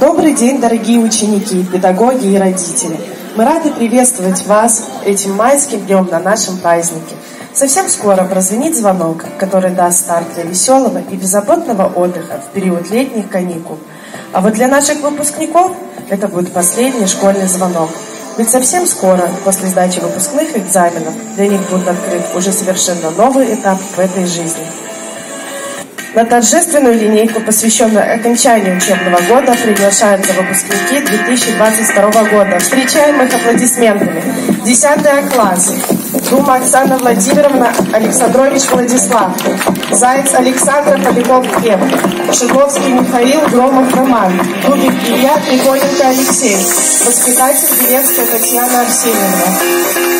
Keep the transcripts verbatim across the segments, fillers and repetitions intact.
Добрый день, дорогие ученики, педагоги и родители. Мы рады приветствовать вас этим майским днем на нашем празднике. Совсем скоро прозвенит звонок, который даст старт для веселого и беззаботного отдыха в период летних каникул. А вот для наших выпускников это будет последний школьный звонок. Ведь совсем скоро, после сдачи выпускных экзаменов, для них будет открыт уже совершенно новый этап в этой жизни. На торжественную линейку, посвященную окончанию учебного года, приглашаются выпускники две тысячи двадцать второго года. Встречаем их аплодисментами. десятый класс. Дума Оксана Владимировна, Александрович Владислав. Заяц Александр, Поляков Глеб. Шидловский Михаил, Громов Роман. Дубик Илья, Пригоненко Алексей. Воспитатель Белевская Татьяна Арсеньевна.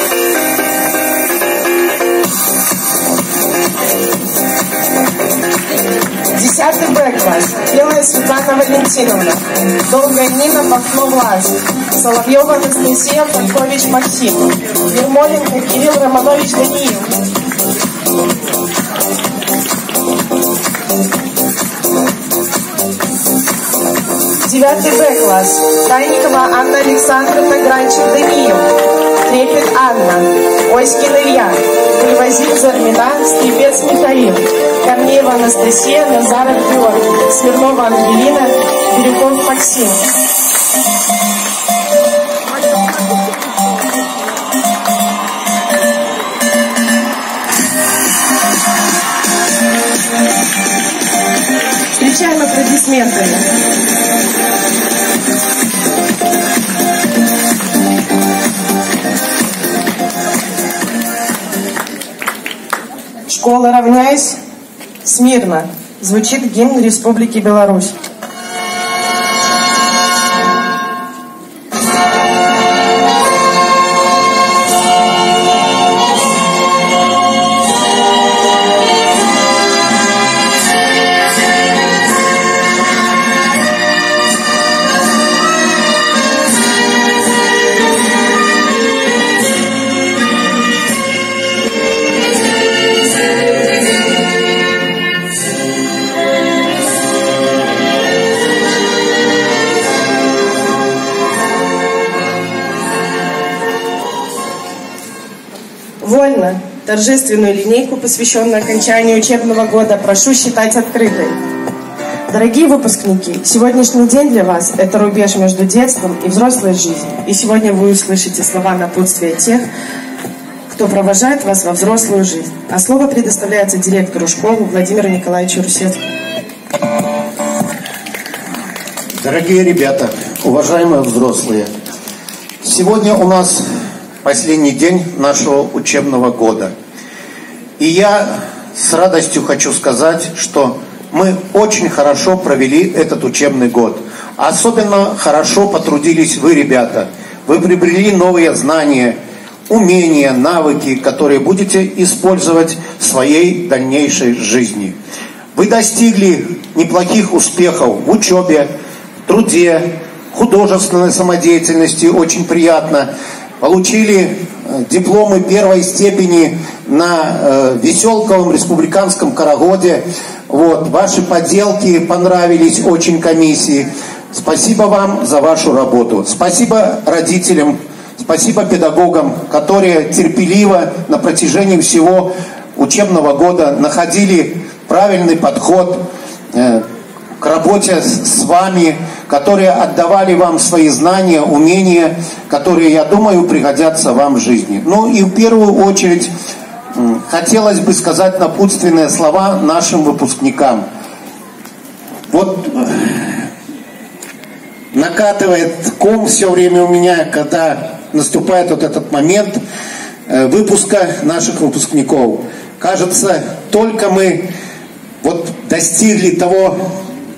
десятый Б класс. Белая Светлана Валентиновна. Долгая Нина Бахно-Влас. Соловьева Анастасия Панкович Максим. Ермоленко Кирилл Романович Даниил. девятый Б класс. Тайникова Анна Александровна Гранчик Даниил. Трепет Анна. Оськин Илья. Привозил Зармина, Скрипец Михаил. Корнеева Анастасия, Назаров Георгий, Смирнова Ангелина, Бирюков Максим. Встречаем аплодисментами. Школа, равняйся. Смирно звучит гимн Республики Беларусь. Вольно торжественную линейку, посвященную окончанию учебного года, прошу считать открытой. Дорогие выпускники, сегодняшний день для вас – это рубеж между детством и взрослой жизнью. И сегодня вы услышите слова напутствия тех, кто провожает вас во взрослую жизнь. А слово предоставляется директору школы Владимиру Николаевичу Русецкому. Дорогие ребята, уважаемые взрослые, сегодня у нас последний день нашего учебного года. И я с радостью хочу сказать, что мы очень хорошо провели этот учебный год. Особенно хорошо потрудились вы, ребята. Вы приобрели новые знания, умения, навыки, которые будете использовать в своей дальнейшей жизни. Вы достигли неплохих успехов в учебе, труде, художественной самодеятельности. Очень приятно. Получили дипломы первой степени на э, Веселковом республиканском карагоде. Вот, ваши поделки понравились очень комиссии. Спасибо вам за вашу работу. Спасибо родителям, спасибо педагогам, которые терпеливо на протяжении всего учебного года находили правильный подход э, к работе с вами, которые отдавали вам свои знания, умения, которые, я думаю, пригодятся вам в жизни. Ну и в первую очередь хотелось бы сказать напутственные слова нашим выпускникам. Вот накатывает ком все время у меня, когда наступает вот этот момент выпуска наших выпускников. Кажется, только мы вот достигли того,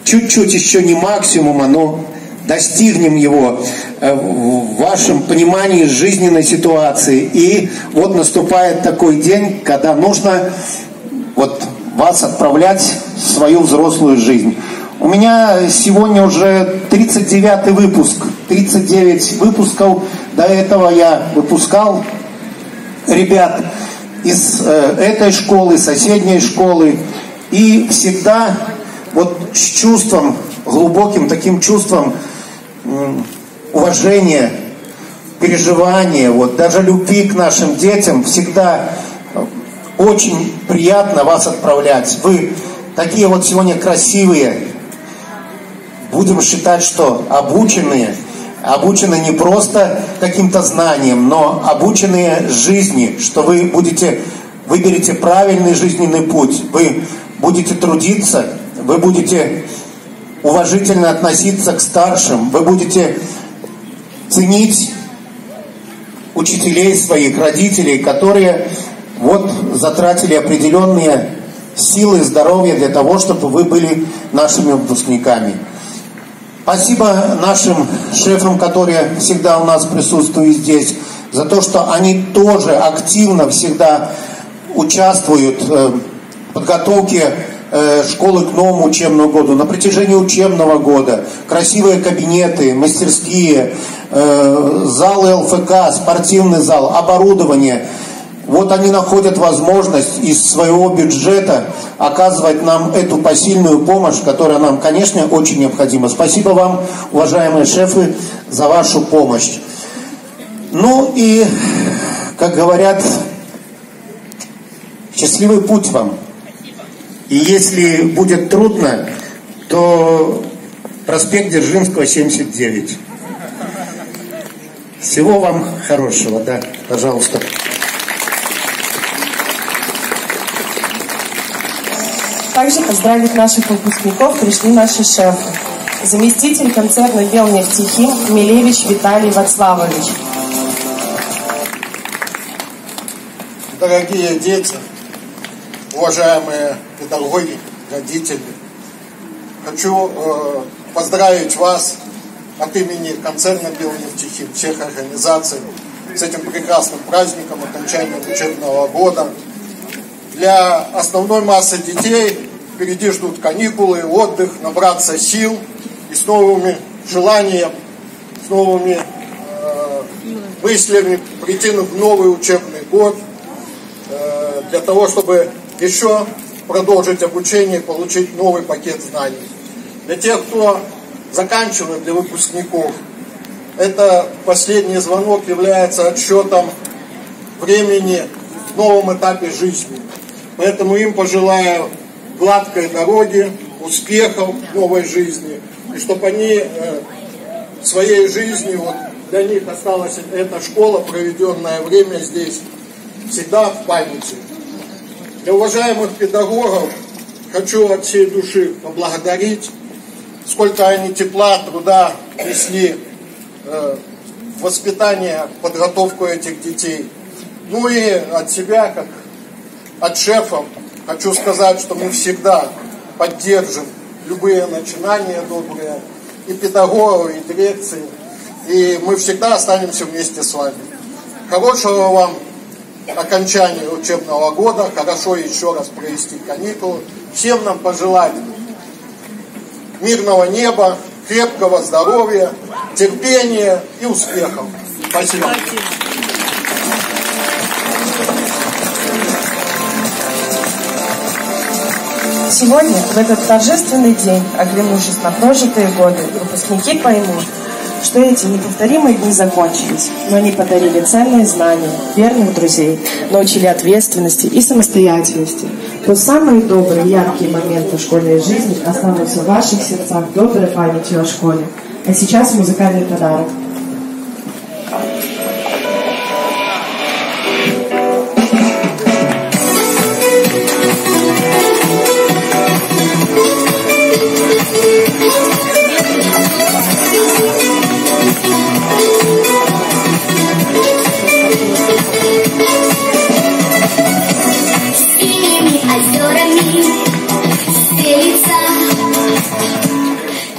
чуть-чуть еще не максимума, но достигнем его в вашем понимании жизненной ситуации. И вот наступает такой день, когда нужно вот вас отправлять в свою взрослую жизнь. У меня сегодня уже тридцать девятый выпуск, тридцать девять выпусков. До этого я выпускал ребят из этой школы, соседней школы. И всегда вот с чувством, глубоким таким чувством уважения, переживания, вот, даже любви к нашим детям. Всегда очень приятно вас отправлять. Вы такие вот сегодня красивые. Будем считать, что обученные. Обучены не просто каким-то знанием, но обученные жизни, что вы будете, выберете правильный жизненный путь, вы будете трудиться, вы будете уважительно относиться к старшим, вы будете ценить учителей своих, родителей, которые вот затратили определенные силы и здоровье для того, чтобы вы были нашими выпускниками. Спасибо нашим шефам, которые всегда у нас присутствуют здесь, за то, что они тоже активно всегда участвуют в подготовке школы к новому учебному году. На протяжении учебного года красивые кабинеты, мастерские, залы ЛФК, спортивный зал, оборудование. Вот они находят возможность из своего бюджета оказывать нам эту посильную помощь, которая нам, конечно, очень необходима. Спасибо вам, уважаемые шефы, за вашу помощь. Ну и, как говорят, счастливый путь вам. И если будет трудно, то проспект Дзержинского, семьдесят девять. Всего вам хорошего, да, пожалуйста. Также поздравить наших выпускников пришли наши шефы. Заместитель концерна «Белнефтехим» Милевич Виталий Вацлавович. Дорогие дети, уважаемые педагоги, родители, хочу э, поздравить вас от имени концерна «Белнефтехим», всех организаций с этим прекрасным праздником окончания учебного года. Для основной массы детей впереди ждут каникулы, отдых, набраться сил и с новыми желаниями, с новыми э, мыслями прийти в новый учебный год э, для того, чтобы еще продолжить обучение и получить новый пакет знаний. Для тех, кто заканчивает, для выпускников, это последний звонок является отсчетом времени в новом этапе жизни. Поэтому им пожелаю гладкой дороги, успехов в новой жизни, и чтобы они э, своей жизнью, вот, для них осталась эта школа, проведенное время здесь, всегда в памяти. Для уважаемых педагогов хочу от всей души поблагодарить, сколько они тепла, труда внесли э, в воспитание, подготовку этих детей. Ну и от себя, как от шефа, хочу сказать, что мы всегда поддержим любые начинания добрые, и педагогов, и дирекции, и мы всегда останемся вместе с вами. Хорошего вам окончания учебного года, хорошо еще раз провести каникулы. Всем нам пожелать мирного неба, крепкого здоровья, терпения и успехов. Спасибо. Сегодня, в этот торжественный день, оглянувшись на прожитые годы, выпускники поймут, что эти неповторимые дни закончились, но они подарили ценные знания, верных друзей, научили ответственности и самостоятельности. Пусть самые добрые, яркие моменты школьной жизни останутся в ваших сердцах доброй памятью о школе. А сейчас музыкальный подарок.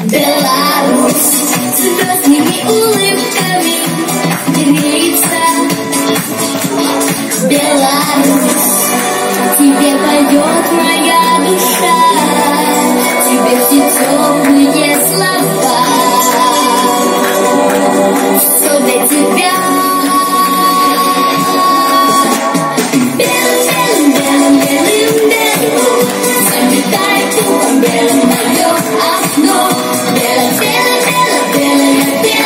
Белое, мое окно, белое, белое, белое, белое.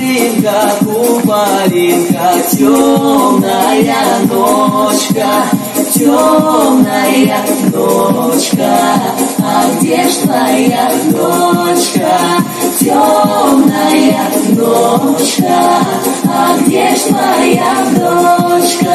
Купалинка, купалинка, темная ночка, темная ночка, а где ж твоя ночка? Темная ночка, а где ж твоя ночка?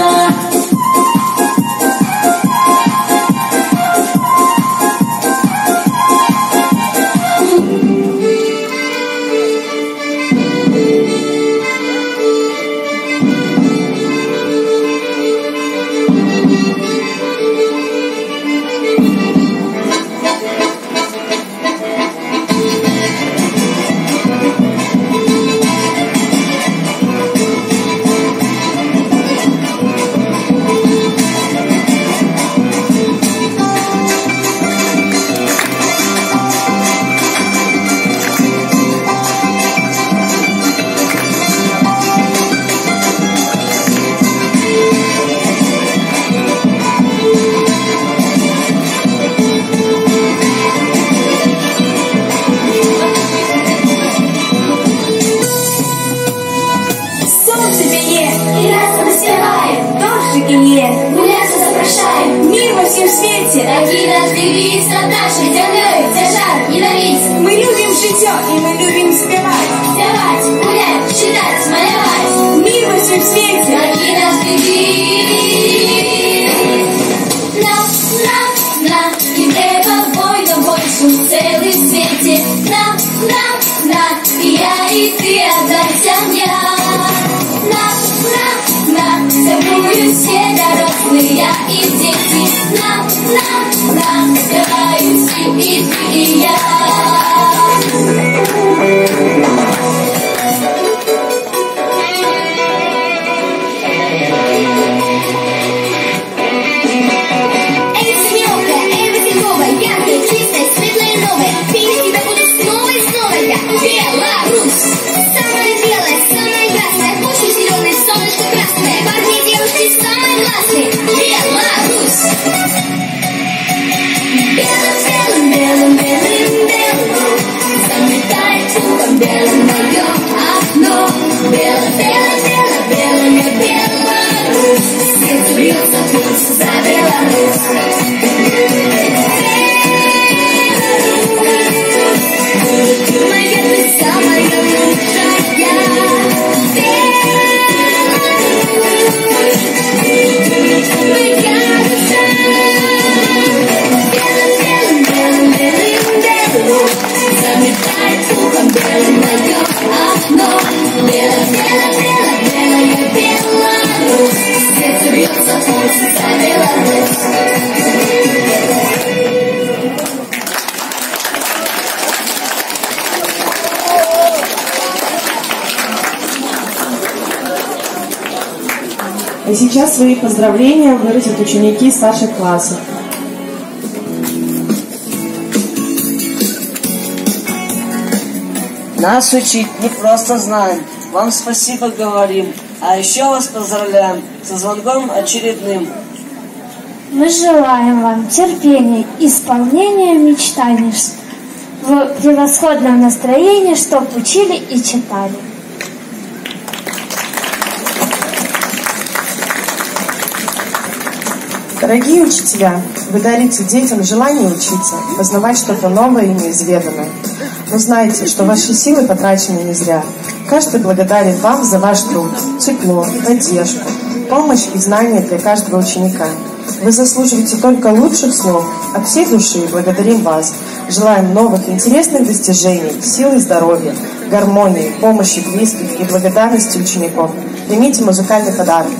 И сейчас свои поздравления выразят ученики старших классов. Нас учить не просто знаем, вам спасибо говорим, а еще вас поздравляем со звонком очередным. Мы желаем вам терпения, исполнения мечтаний, в превосходном настроении, чтоб учили и читали. Дорогие учителя, вы дарите детям желание учиться, познавать что-то новое и неизведанное. Но знайте, что ваши силы потрачены не зря. Каждый благодарен вам за ваш труд, тепло, надежду, помощь и знания для каждого ученика. Вы заслуживаете только лучших слов. От всей души благодарим вас. Желаем новых интересных достижений, силы и здоровья, гармонии, помощи близких и благодарности учеников. Примите музыкальный подарок.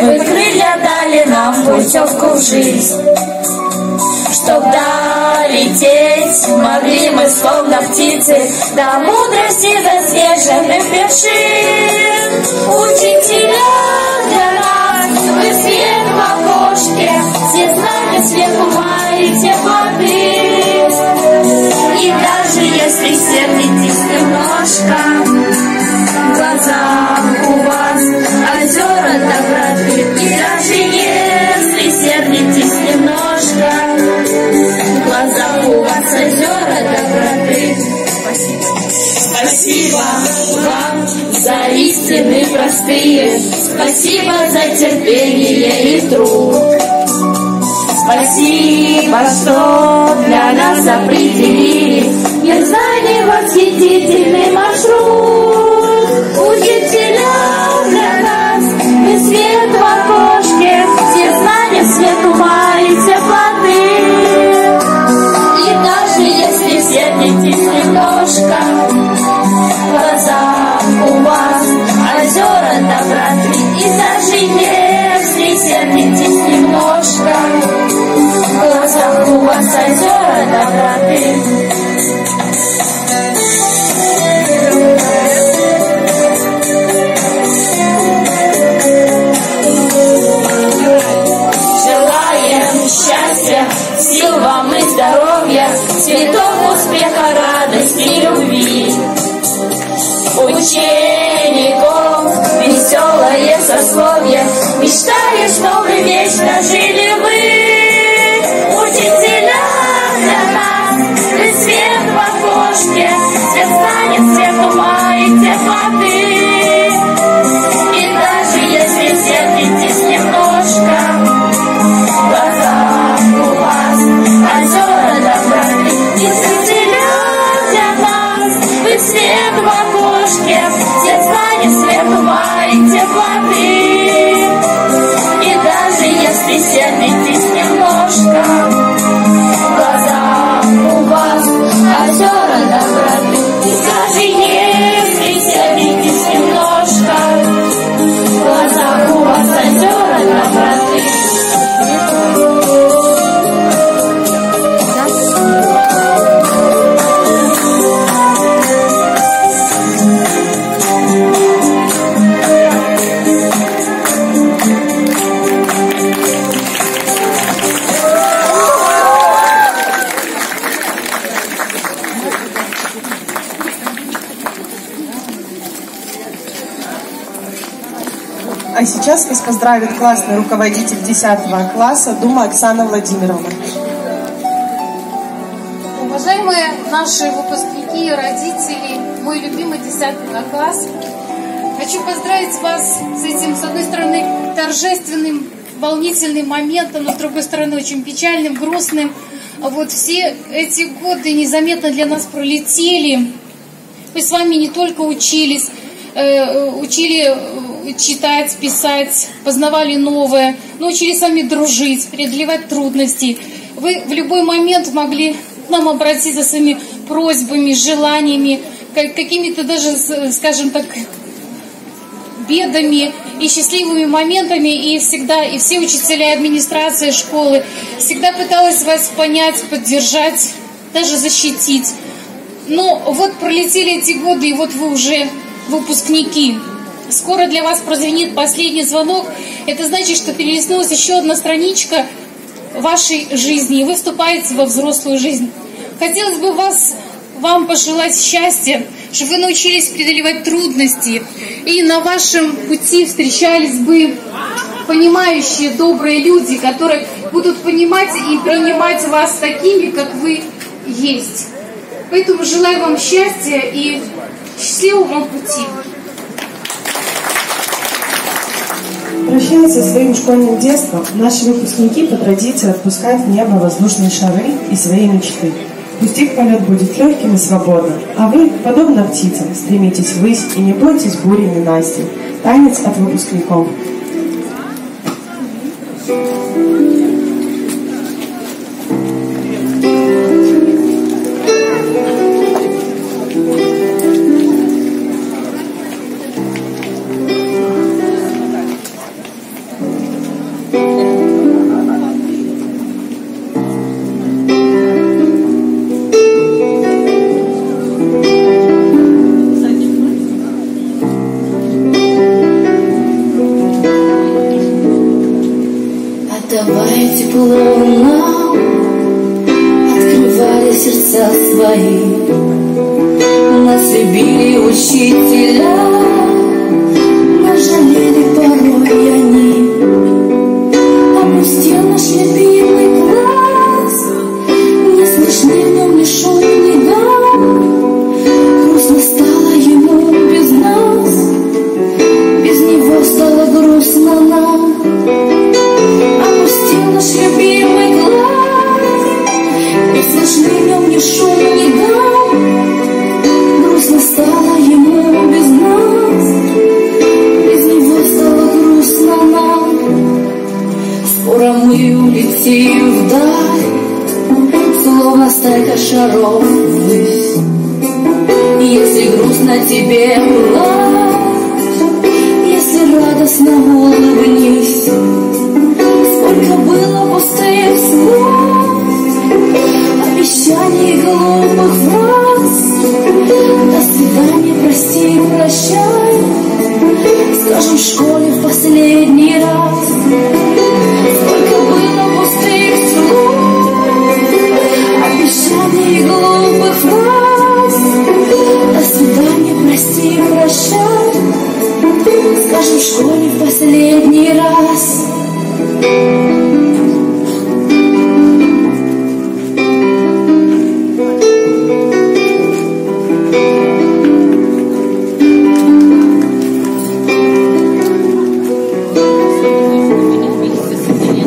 Вы крылья дали нам путевку в жизнь, чтоб долететь могли мы словно птиц. сердце, до мудрости засвеженных вершин. Учителя для нас, вы свет в окошке, все знания сверху варите воды. И даже если сердитесь немножко, в глазах у вас озера добра. И даже если сердитесь немножко, в глазах у вас озера доброты. Спасибо. Спасибо вам за истины простые, спасибо за терпение и труд. Спасибо, что для нас определили мир знаний восхитительный маршрут. Учителя для нас и свет в окошке, все знания свету варите плоды. И даже если сердитесь немножко, в глазах у вас озера доброты. И даже если сердитесь немножко, в глазах у вас озера доброты. Сил вам и здоровья, цветов успеха, радости и любви. Учеников веселое сословие, мечтали, чтобы вечно жили вы. Учителя для нас, вы свет в окошке, все знания сверху маете воды. И даже если сердитесь немножко, озера доброты, и учителя для нас, вы свет в окошке, все знания сверху варите воды. И даже если сердитесь немножко, в глазах у вас озера доброты. И даже если сердитесь немножко, в глазах у вас озера доброты. А сейчас вас поздравит классный руководитель десятого класса Дума Оксана Владимировна. Уважаемые наши выпускники и родители, мой любимый десятый класс, хочу поздравить вас с этим, с одной стороны, торжественным, волнительным моментом, но с другой стороны, очень печальным, грустным. Вот все эти годы незаметно для нас пролетели. Мы с вами не только учились, учили... читать, писать, познавали новое, научились сами дружить, преодолевать трудности. Вы в любой момент могли к нам обратиться со своими просьбами, желаниями, какими-то даже, скажем так, бедами и счастливыми моментами. И всегда, и все учителя, администрация школы всегда пыталась вас понять, поддержать, даже защитить. Но вот пролетели эти годы, и вот вы уже выпускники. Скоро для вас прозвенит последний звонок. Это значит, что перелистнулась еще одна страничка вашей жизни, и вы вступаете во взрослую жизнь. Хотелось бы вас, вам пожелать счастья, чтобы вы научились преодолевать трудности, и на вашем пути встречались бы понимающие, добрые люди, которые будут понимать и принимать вас такими, как вы есть. Поэтому желаю вам счастья и счастливого вам пути. Прощаясь со своим школьным детством, наши выпускники по традиции отпускают в небо воздушные шары и свои мечты. Пусть их полет будет легким и свободным, а вы, подобно птицам, стремитесь ввысь и не бойтесь бури и ненастья. Танец от выпускников. Thank you. луна, открывали сердца свои. Нас любили учителя, нас жалели порой они. Опустил наш любимый класс, не слышны в нем ни шум, ни гам. Грустно стало ему без нас, без него стало грустно нам. Опустил наш любимый класс, не слышны в нем ни шум, ни гам. Грустно стало ему без нас, без него стало грустно нам. Скоро мы улетим вдаль, словно стайка шаров ввысь. Если грустно тебе было, если радостно улыбнись. Сколько было пустых слов, обещаний глупых фраз. До свидания, прости, прощай, скажем в школе в последний раз. Сколько было пустых слов, обещаний глупых фраз. До свидания, прости, прощай, скажем в школе в последний раз.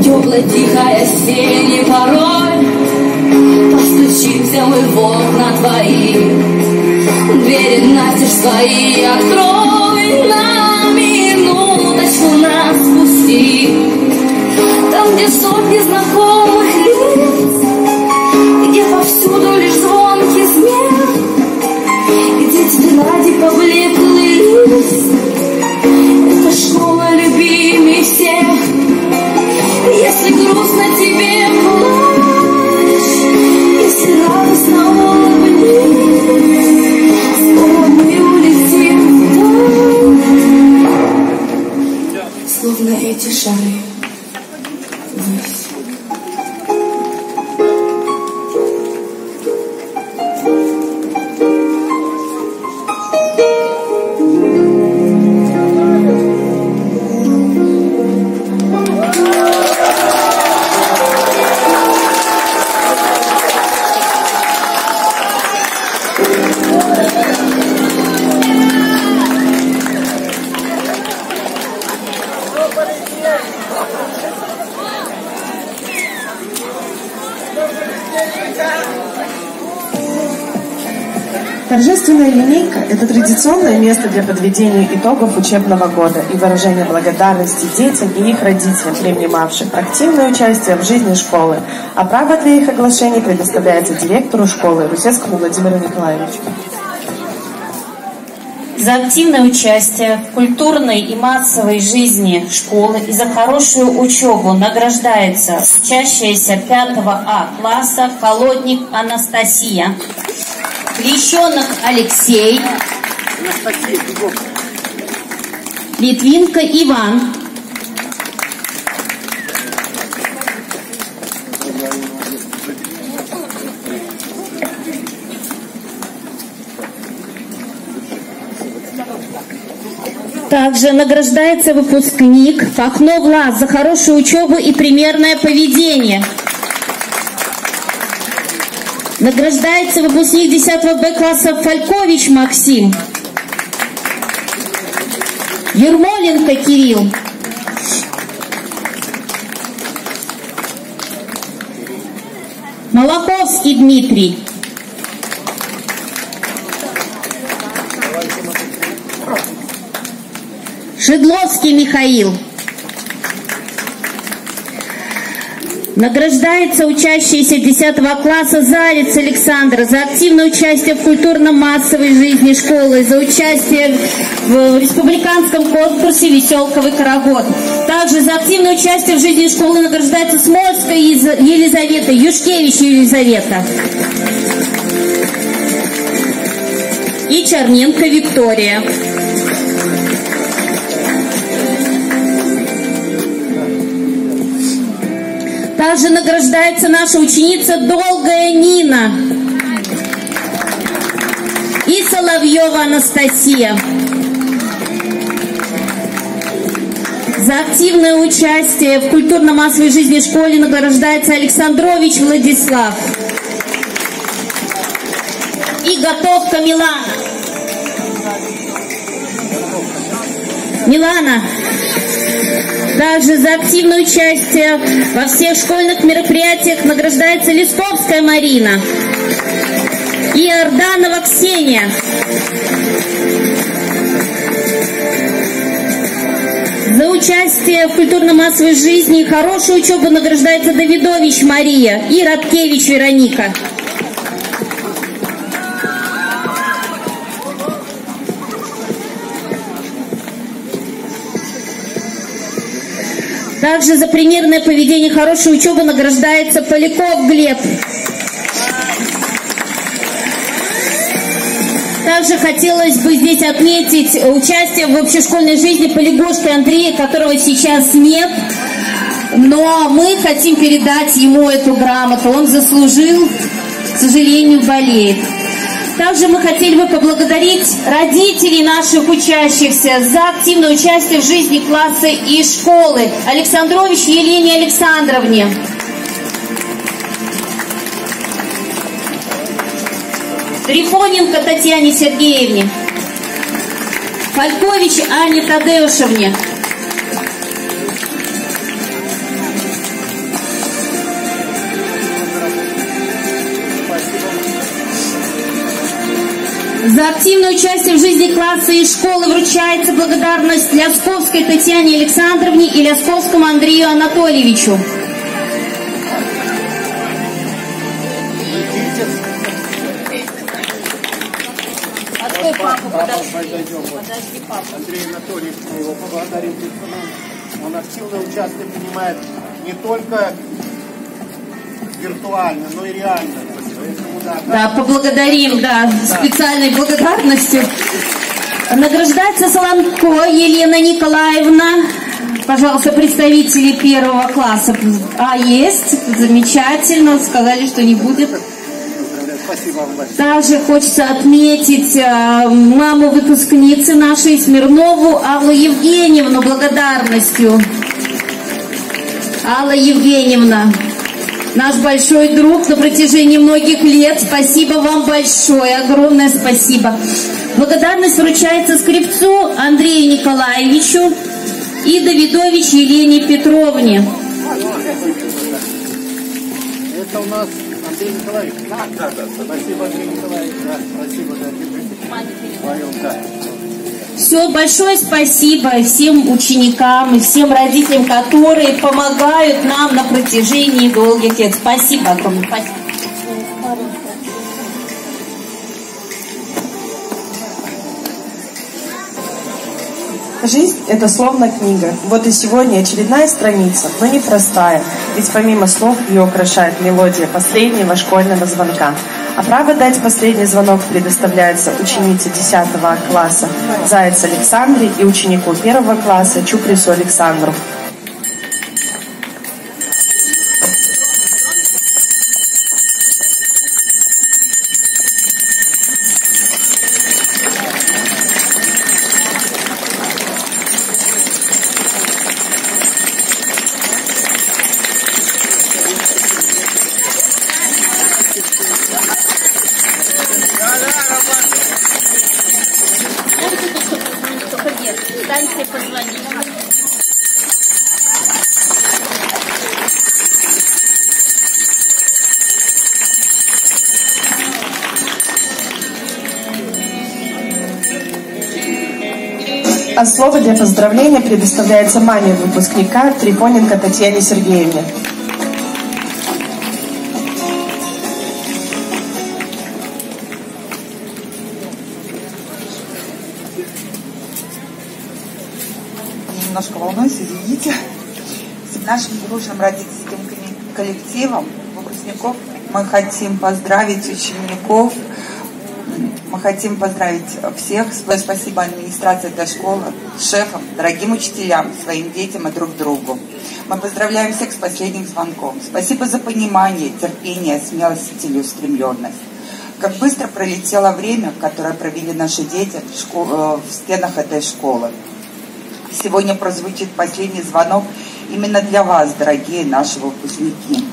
Теплый, тихая осенний порой, постучимся мы в окна твои. Двери настежь свои открой, на минуточку нас пусти. Там, где сотни знакомых лиц, где повсюду лишь звонкий смех, где теперь ради поблеклый лист. Это школа любимей всех. Если грустно тебе плачь, если радостно улыбнись, скоро мы улетим вдаль, словно эти шары. Торжественная линейка – это традиционное место для подведения итогов учебного года и выражения благодарности детям и их родителям, принимавших активное участие в жизни школы. А право для их оглашений предоставляется директору школы Русецкому Владимиру Николаевичу. За активное участие в культурной и массовой жизни школы и за хорошую учебу награждается учащаяся пятого А класса Колодник Анастасия, Лещенок Алексей, Литвинка Иван, также награждается выпускник Фахно Влас за хорошую учебу и примерное поведение. Награждается выпускник десятого Бэ класса Фалькович Максим, Ермоленко Кирилл, Малаховский Дмитрий, Шедловский Михаил. Награждается учащийся десятого класса Зарец Александр за активное участие в культурно-массовой жизни школы, за участие в республиканском конкурсе «Веселковый карагод». Также за активное участие в жизни школы награждается Смольская Елизавета, Юшкевич Елизавета и Черненко Виктория. Также награждается наша ученица Долгая Нина и Соловьева Анастасия. За активное участие в культурно-массовой жизни школы награждается Александрович Владислав. И готовка Милана. Милана. Также за активное участие во всех школьных мероприятиях награждается Листовская Марина и Орданова Ксения. За участие в культурно-массовой жизни и хорошую учебу награждается Давидович Мария и Радкевич Вероника. Также за примерное поведение и хорошую учебу награждается Поляков Глеб. Также хотелось бы здесь отметить участие в общешкольной жизни Полягошка Андрея, которого сейчас нет, но мы хотим передать ему эту грамоту. Он заслужил, к сожалению, болеет. Также мы хотели бы поблагодарить родителей наших учащихся за активное участие в жизни класса и школы. Александрович Елене Александровне. Трифоненко Татьяне Сергеевне, Фалькович Анне Тадеушевне, за активное участие в жизни класса и школы вручается благодарность Лясковской Татьяне Александровне и Лясковскому Андрею Анатольевичу. Подожди, папа. Андрей Анатольевич, мы его поблагодарим. Он активно участие принимает не только виртуально, но и реально. Поэтому, да, да, да, поблагодарим, да, да, специальной благодарностью. Награждается Солонко Елена Николаевна. Пожалуйста, представители первого класса. А, есть, замечательно, сказали, что не будет. Также хочется отметить маму выпускницы нашей, Смирнову Аллу Евгеньевну, благодарностью. Алла Евгеньевна, наш большой друг на протяжении многих лет. Спасибо вам большое, огромное спасибо. Благодарность вручается Скрипцу Андрею Николаевичу и Давидович Елене Петровне. Это у нас... Андрей Николаевич, да, да, да, спасибо, Андрей Николаевич, да, спасибо, да, Павел, да. Все, большое спасибо всем ученикам и всем родителям, которые помогают нам на протяжении долгих лет. Спасибо огромное. Спасибо. Жизнь – это словно книга. Вот и сегодня очередная страница, но непростая, ведь помимо слов ее украшает мелодия последнего школьного звонка. А право дать последний звонок предоставляется ученице десятого класса Заяц Александре и ученику первого класса Чупрису Александру. А слово для поздравления предоставляется маме выпускника Трифоненко Татьяне Сергеевне. Немножко волнуюсь, извините. С нашим дружным родительским коллективом выпускников мы хотим поздравить учеников Мы хотим поздравить всех. Спасибо администрации этой школы, шефам, дорогим учителям, своим детям и друг другу. Мы поздравляем всех с последним звонком. Спасибо за понимание, терпение, смелость и целеустремленность. Как быстро пролетело время, которое провели наши дети в, школ... в стенах этой школы. Сегодня прозвучит последний звонок именно для вас, дорогие наши выпускники.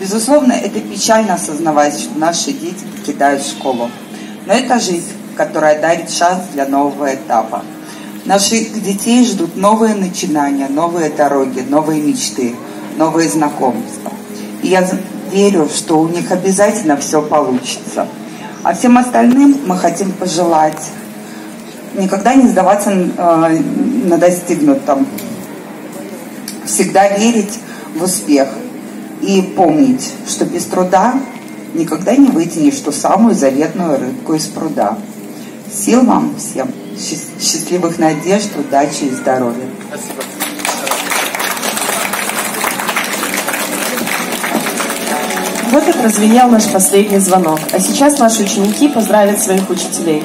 Безусловно, это печально осознавать, что наши дети покидают школу. Но это жизнь, которая дарит шанс для нового этапа. Наших детей ждут новые начинания, новые дороги, новые мечты, новые знакомства. И я верю, что у них обязательно все получится. А всем остальным мы хотим пожелать никогда не сдаваться на достигнутом. Всегда верить в успех и помнить, что без труда никогда не вытянешь ту самую заветную рыбку из пруда. Сил вам всем, счастливых надежд, удачи и здоровья. Спасибо. Вот и прозвенел наш последний звонок. А сейчас наши ученики поздравят своих учителей.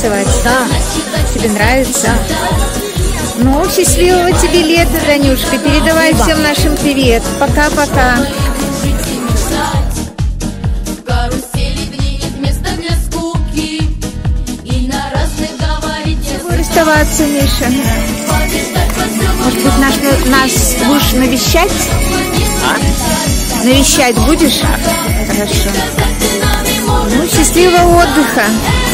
Танцевать, да, тебе нравится. Ну, счастливого тебе лета, Данюшка. Передавай всем нашим привет. Пока-пока. Оставаться, Миша. Может быть, наш, нас будешь навещать? А? Навещать будешь? Хорошо. Ну, счастливого отдыха.